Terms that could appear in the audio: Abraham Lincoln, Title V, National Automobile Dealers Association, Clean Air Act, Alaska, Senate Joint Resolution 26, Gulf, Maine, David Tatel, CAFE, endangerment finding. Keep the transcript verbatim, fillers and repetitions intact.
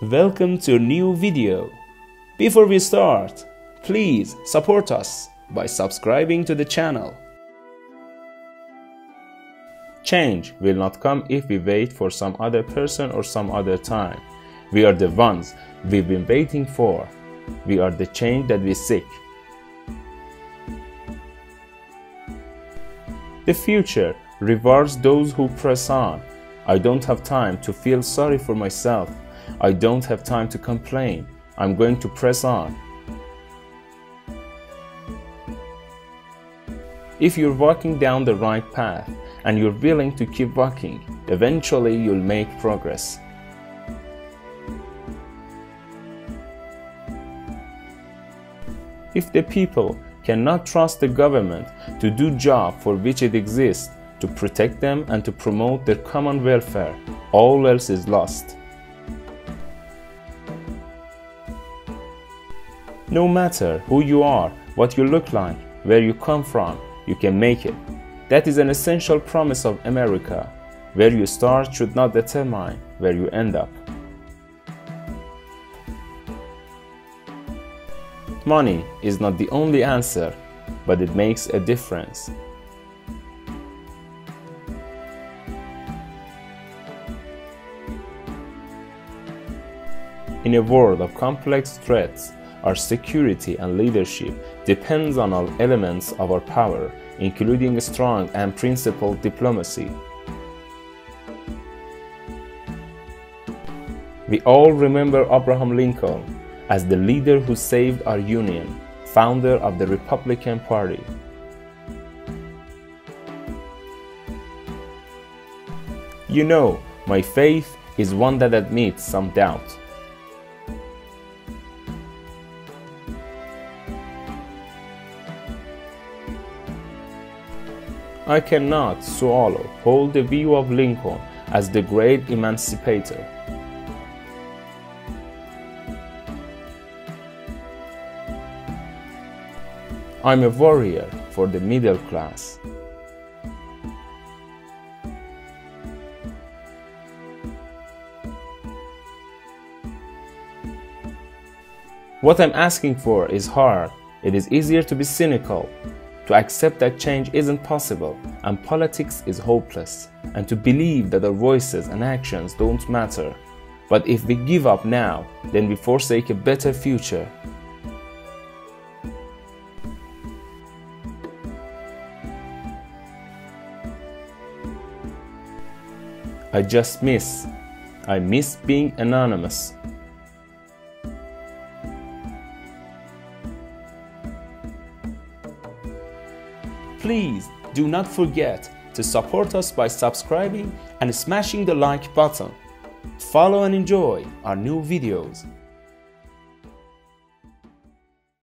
Welcome to a new video. Before we start, please support us by subscribing to the channel. Change will not come if we wait for some other person or some other time. We are the ones we've been waiting for. We are the change that we seek. The future rewards those who press on. I don't have time to feel sorry for myself. I don't have time to complain. I'm going to press on. If you're walking down the right path and you're willing to keep walking, eventually you'll make progress. If the people cannot trust the government to do the job for which it exists, to protect them and to promote their common welfare, all else is lost. No matter who you are, what you look like, where you come from, you can make it. That is an essential promise of America. Where you start should not determine where you end up. Money is not the only answer, but it makes a difference. In a world of complex threats, our security and leadership depends on all elements of our power, including strong and principled diplomacy. We all remember Abraham Lincoln as the leader who saved our Union, founder of the Republican Party. You know, my faith is one that admits some doubt. I cannot swallow hold the view of Lincoln as the great emancipator. I'm a warrior for the middle class. What I'm asking for is hard. It is easier to be cynical, to accept that change isn't possible and politics is hopeless, and to believe that our voices and actions don't matter. But if we give up now, then we forsake a better future. I just miss. I miss being anonymous. Please do not forget to support us by subscribing and smashing the like button. Follow and enjoy our new videos.